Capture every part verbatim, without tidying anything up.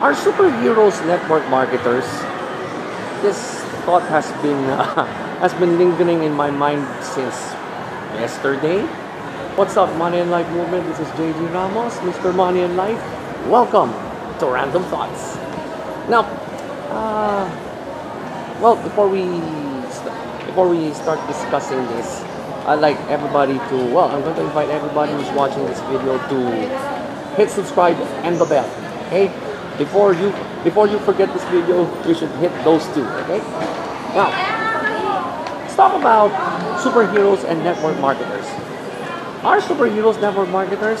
Are superheroes network marketers? This thought has been uh, has been lingering in my mind since yesterday. What's up, Money and Life Movement? This is J G Ramos, Mister Money and Life. Welcome to Random Thoughts. Now, uh, well, before we before we start discussing this, I'd like everybody to well, I'm going to invite everybody who's watching this video to hit subscribe and the bell. Okay. Before you before you forget this video, you should hit those two, okay? Now, let's talk about superheroes and network marketers. Are superheroes network marketers?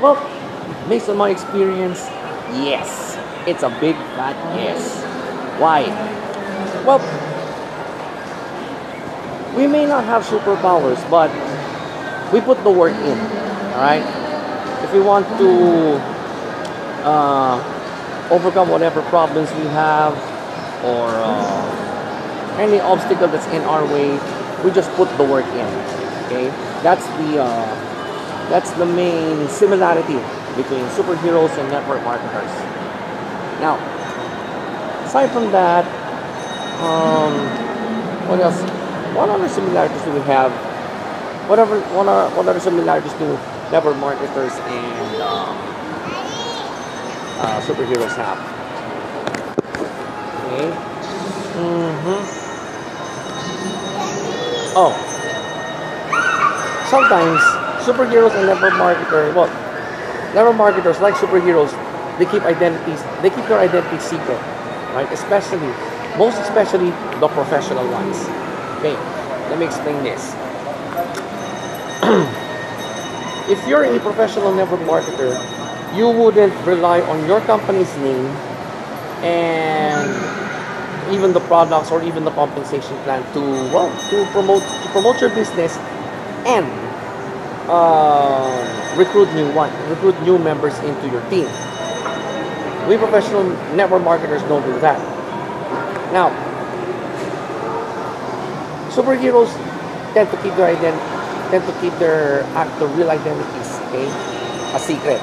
Well, based on my experience, yes. It's a big fat yes. Why? Well, we may not have superpowers, but we put the work in, alright? If we want to uh, overcome whatever problems we have or uh, any obstacle that's in our way, we just put the work in. Okay, that's the uh, that's the main similarity between superheroes and network marketers. Now, aside from that, um, what else? What other similarities do we have? Whatever, what are what other similarities to network marketers and Uh, Uh, superheroes have? Okay. Mm-hmm. Oh. Sometimes superheroes and network marketers, well, network marketers like superheroes, they keep identities, they keep their identity secret, right? Especially, most especially the professional ones. Okay. Let me explain this. If you're a professional network marketer, you wouldn't rely on your company's name and even the products or even the compensation plan to well to promote to promote your business and uh, recruit new one recruit new members into your team. We professional network marketers don't do that. Now, superheroes tend to keep their ident- tend to keep their act their real identities, okay, a secret.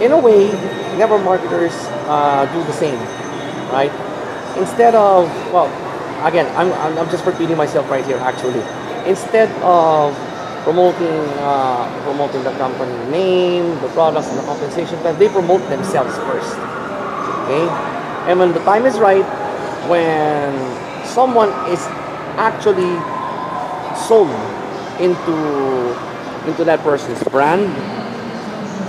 In a way, network marketers uh, do the same, right? Instead of, well, again, I'm, I'm just repeating myself right here, actually. Instead of promoting uh, promoting the company name, the products, and the compensation plan, they promote themselves first, okay? And when the time is right, when someone is actually sold into, into that person's brand,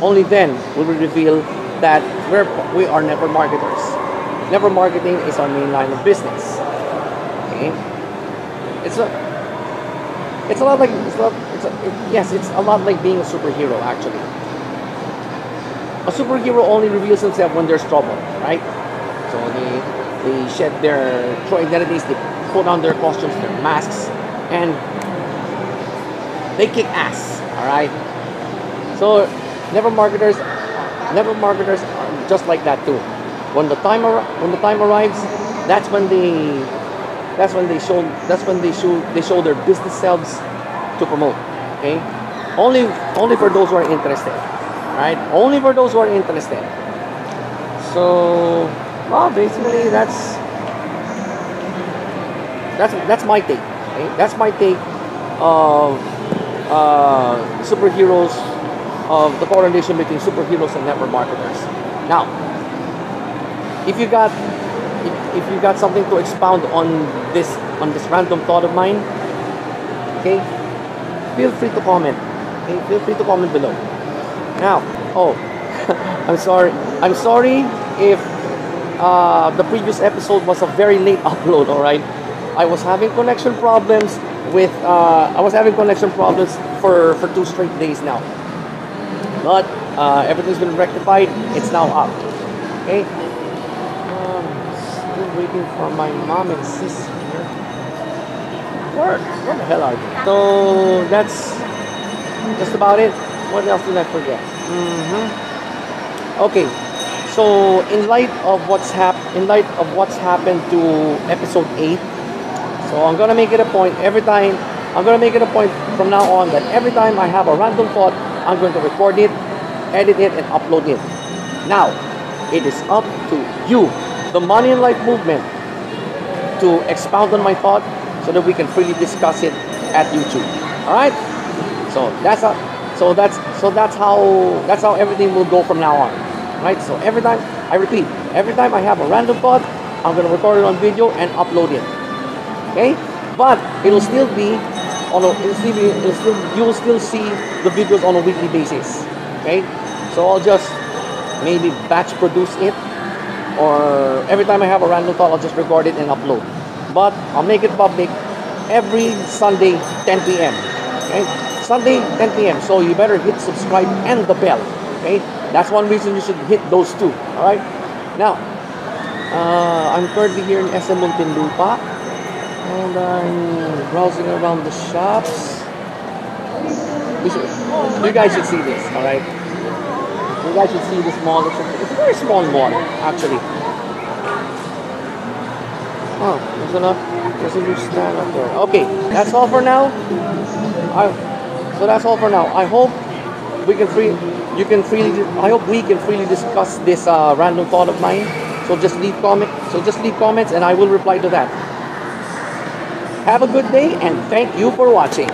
only then will we reveal that we're, we are network marketers. Network marketing is our main line of business. Okay, it's a, it's a lot like, it's a lot, it's a, it, yes, it's a lot like being a superhero. Actually, a superhero only reveals himself when there's trouble, right? So they they shed their true identities, they put on their costumes, their masks, and they kick ass. All right, so. Network marketers, network marketers are just like that too. When the time ar when the time arrives, that's when they, that's when they show, that's when they show, they show their business selves to promote. Okay, only, only for those who are interested, right? Only for those who are interested. So, well, basically, that's that's that's my take. Okay? That's my take of uh, superheroes. Of the correlation between superheroes and network marketers. Now, if you got if, if you got something to expound on this on this random thought of mine, okay, feel free to comment. Okay, feel free to comment below. Now, oh, I'm sorry. I'm sorry if uh, the previous episode was a very late upload. All right, I was having connection problems with uh, I was having connection problems for for two straight days now. But uh, everything's been rectified. It's now up. Okay. Um, still waiting for my mom and sis here. Where? Where the hell are they? So that's just about it. What else did I forget? Mm-hmm. Okay. So in light of what's hap in light of what's happened to episode eight, so I'm gonna make it a point every time. I'm gonna make it a point from now on that every time I have a random thought, I'm going to record it, edit it, and upload it. Now, It is up to you, the Money and Life Movement, to expound on my thought so that we can freely discuss it at YouTube. All right. So that's a, so that's so that's how that's how everything will go from now on. Right. So every time I repeat, every time I have a random thought, I'm gonna record it on video and upload it. Okay. But it'll still be. Although it'll still be, it'll still, you'll still see the videos on a weekly basis. Okay, so I'll just maybe batch produce it, or every time I have a random thought, I'll just record it and upload. But I'll make it public every Sunday, ten p m Okay, Sunday, ten p m So you better hit subscribe and the bell. Okay, that's one reason you should hit those two. All right. Now, uh, I'm currently here in S M Muntinlupa. And I'm browsing around the shops. You, should, you guys should see this, alright? You guys should see this mall. It's a, it's a very small mall, actually. Oh, there's enough. There's a new stand up there. Okay, that's all for now. I, so that's all for now. I hope we can free, you can freely. I hope we can freely discuss this uh, random thought of mine. So just leave comment. So just leave comments, and I will reply to that. Have a good day, and thank you for watching.